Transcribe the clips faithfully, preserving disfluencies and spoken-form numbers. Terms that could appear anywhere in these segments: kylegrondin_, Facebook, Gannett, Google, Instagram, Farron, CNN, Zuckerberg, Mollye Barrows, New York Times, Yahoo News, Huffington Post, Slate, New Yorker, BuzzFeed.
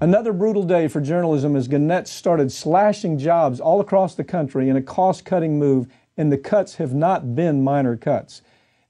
Another brutal day for journalism as Gannett started slashing jobs all across the country in a cost-cutting move, and the cuts have not been minor cuts.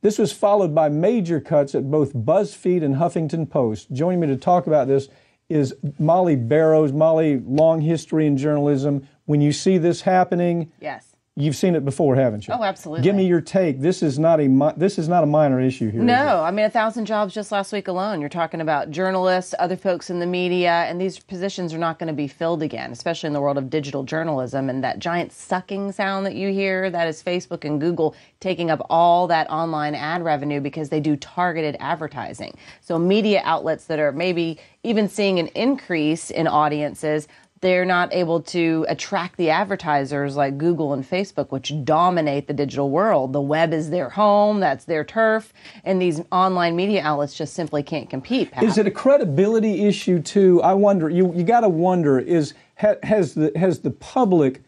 This was followed by major cuts at both BuzzFeed and Huffington Post. Joining me to talk about this is Mollye Barrows. Mollye, long history in journalism. When you see this happening, yes, you've seen it before, haven't you? Oh, absolutely. Give me your take. This is not a this is not a minor issue here. No, I mean a thousand jobs just last week alone. You're talking about journalists, other folks in the media, and these positions are not going to be filled again, especially in the world of digital journalism. And that giant sucking sound that you hear, that is Facebook and Google taking up all that online ad revenue because they do targeted advertising. So media outlets that are maybe even seeing an increase in audiences, they're not able to attract the advertisers like Google and Facebook, which dominate the digital world. The web is their home, that's their turf, and these online media outlets just simply can't compete, Pat. Is it a credibility issue, too? I wonder, you, you got to wonder, is ha, has the has the public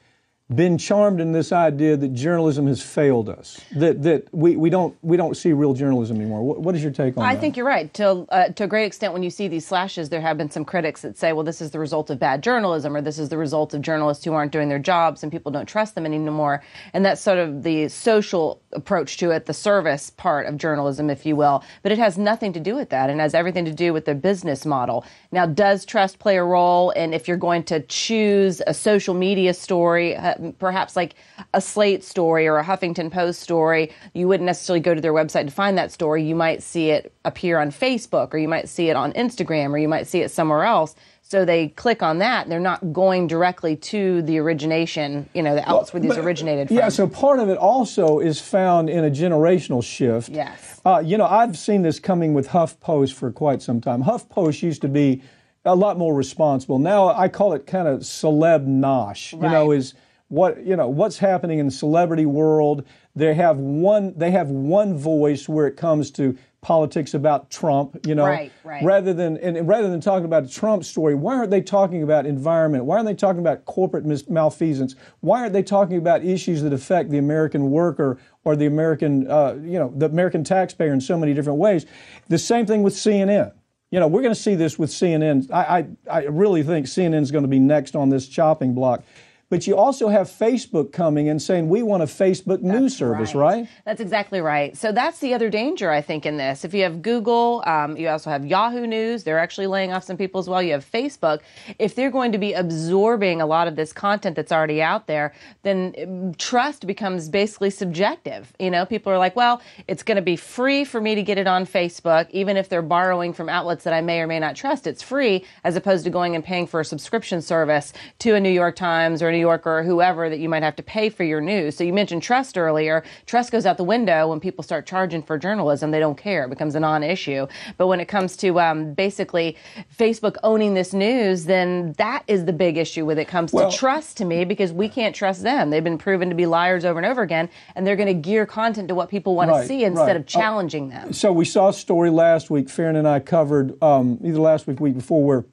been charmed in this idea that journalism has failed us, that that we, we don't we don't see real journalism anymore? What, what is your take on I that? I think you're right. To, uh, to a great extent, when you see these slashes, there have been some critics that say, well, this is the result of bad journalism, or this is the result of journalists who aren't doing their jobs and people don't trust them anymore. And that's sort of the social approach to it, the service part of journalism, if you will. But it has nothing to do with that, and has everything to do with the business model. Now, does trust play a role? And if you're going to choose a social media story, uh, perhaps like a Slate story or a Huffington Post story, you wouldn't necessarily go to their website to find that story. You might see it appear on Facebook, or you might see it on Instagram, or you might see it somewhere else. So they click on that, and they're not going directly to the origination, you know, the outlets well, where these but, originated from. Yeah, so part of it also is found in a generational shift. Yes. Uh, you know, I've seen this coming with HuffPost for quite some time. HuffPost used to be a lot more responsible. Now I call it kind of celeb nosh, right. you know, is... What you know, what's happening in the celebrity world? They have one. They have one voice where it comes to politics about Trump. You know, right, right. rather than and rather than talking about a Trump story, why aren't they talking about environment? Why aren't they talking about corporate malfeasance? Why aren't they talking about issues that affect the American worker or the American, uh, you know, the American taxpayer in so many different ways? The same thing with C N N. You know, we're going to see this with C N N. I I, I really think C N N is going to be next on this chopping block. But you also have Facebook coming and saying, we want a Facebook news service, right? That's exactly right. So that's the other danger, I think, in this. If you have Google, um, you also have Yahoo News. They're actually laying off some people as well. You have Facebook. If they're going to be absorbing a lot of this content that's already out there, then trust becomes basically subjective. You know, people are like, well, it's going to be free for me to get it on Facebook, even if they're borrowing from outlets that I may or may not trust. It's free, as opposed to going and paying for a subscription service to a New York Times or a New Yorker or whoever that you might have to pay for your news. So you mentioned trust earlier. Trust goes out the window when people start charging for journalism. They don't care. It becomes a non-issue. But when it comes to um, basically Facebook owning this news, then that is the big issue when it comes well, to trust to me, because we can't trust them. They've been proven to be liars over and over again, and they're going to gear content to what people want right, to see instead right. of challenging uh, them. So we saw a story last week, Farron and I covered um, either last week or week before, where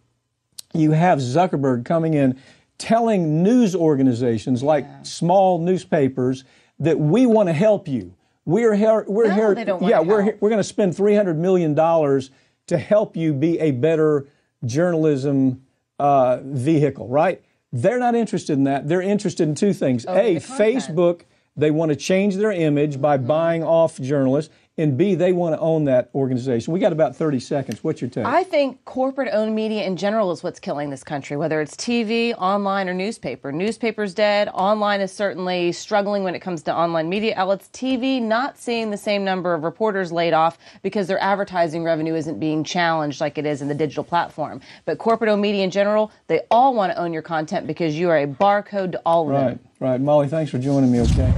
you have Zuckerberg coming in telling news organizations like yeah. small newspapers that we want to help you. We're here. We're no, here. They don't want yeah, to we're help. Here, we're going to spend three hundred million dollars to help you be a better journalism uh, vehicle. Right? They're not interested in that. They're interested in two things: oh, a the Facebook. They want to change their image by mm-hmm. buying off journalists. And B, they want to own that organization. We got about thirty seconds. What's your take? I think corporate-owned media in general is what's killing this country, whether it's T V, online, or newspaper. Newspaper's dead. Online is certainly struggling when it comes to online media outlets. T V, not seeing the same number of reporters laid off because their advertising revenue isn't being challenged like it is in the digital platform. But corporate-owned media in general, they all want to own your content because you are a barcode to all of them. Right, right. Mollye, thanks for joining me, okay?